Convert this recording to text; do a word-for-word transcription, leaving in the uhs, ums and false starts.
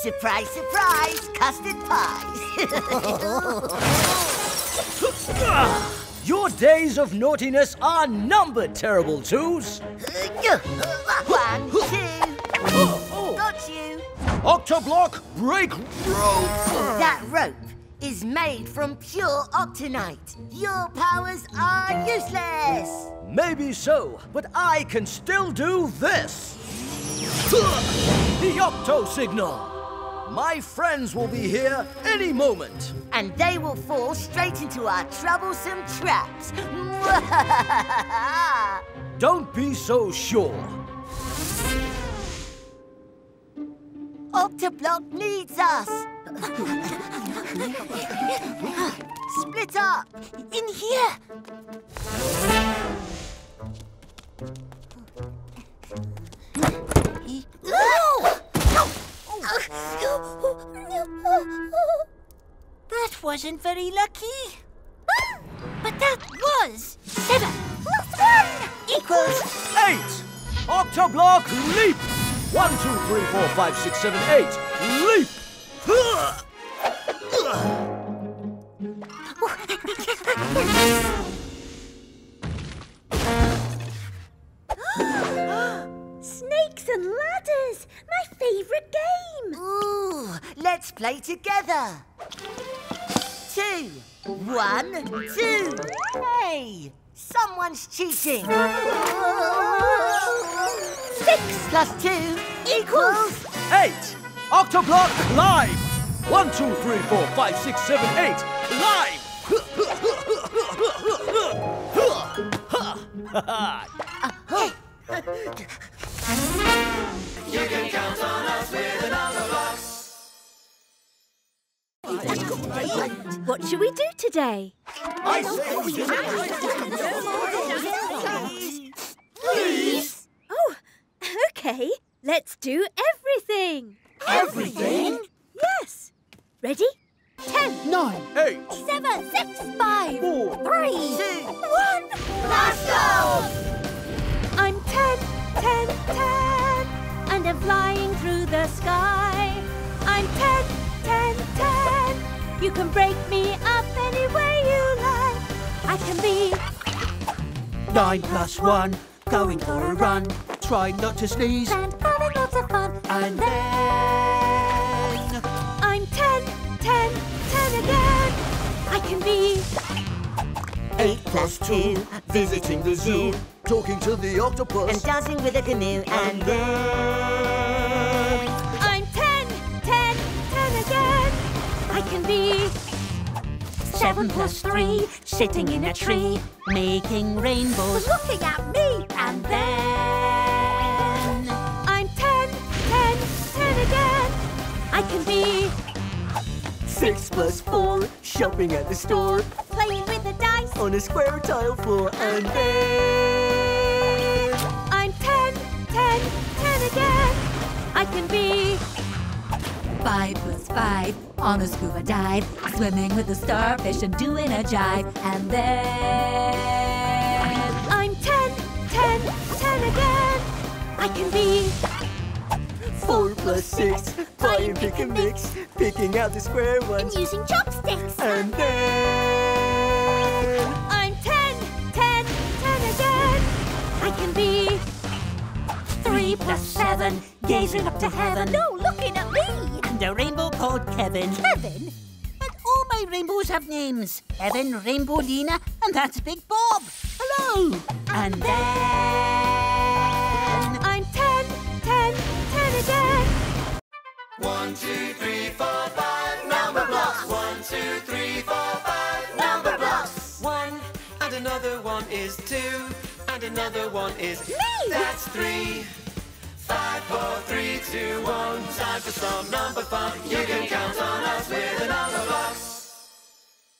Surprise, surprise, custard pies. Your days of naughtiness are numbered, Terrible Twos. One, two. Oh, oh. Got you. Octoblock, break rope. That rope is made from pure octonite. Your powers are useless. Maybe so, but I can still do this. The Octo signal. My friends will be here any moment. And they will fall straight into our troublesome traps. Don't be so sure. Octoblock needs us. Split up. In here. Oh! That wasn't very lucky. But that was seven plus one equals eight. Octoblock leap. One, two, three, four, five, six, seven, eight. Leap. Snakes and ladders, my favorite game. Ooh, let's play together. Two, one, two. Hey, someone's cheating. Six plus two equals eight. Octoblock live. One, two, three, four, five, six, seven, eight. Live. You can count on us with another box. What should we do today? I say we do. Please. Oh, okay. Let's do everything. Everything? Yes. Ready? Ten, nine, eight, seven, six, five, four, three, two, one. Let's go. I'm ten, ten, ten, and I'm flying through the sky. I'm ten, ten, ten. You can break me up any way you like. I can be nine plus one, going for a run, trying not to sneeze, and having lots of fun. And then I'm ten, ten, ten again. I can be eight plus two, visiting the zoo, talking to the octopus, and dancing with a canoe. And then I'm ten, ten, ten again. I can be seven plus three, sitting in a tree, making rainbows, looking at me. And then I'm ten, ten, ten again. I can be six plus four, shopping at the store, playing with the dice on a square tile floor. And then I'm ten, ten, ten again. I can be five plus five, on a scuba dive, swimming with a starfish and doing a jive. And then I'm ten, ten, ten again. I can be four plus six, playing pick and mix, picking out the square ones and using chopsticks. And then I'm ten, ten, ten again. I can be three plus seven, gazing up to heaven. No, looking at me. A rainbow called Kevin. Kevin? But all my rainbows have names. Kevin, Rainbow Lena, and that's Big Bob. Hello. And, and then I'm ten, ten, ten again. One, two, three, four, five, number blocks. One, two, three, four, five, number blocks. One, and another one is two, and another one is me. That's three. Five, four, three, two, one. Time for some number fun. You can count on us with another box.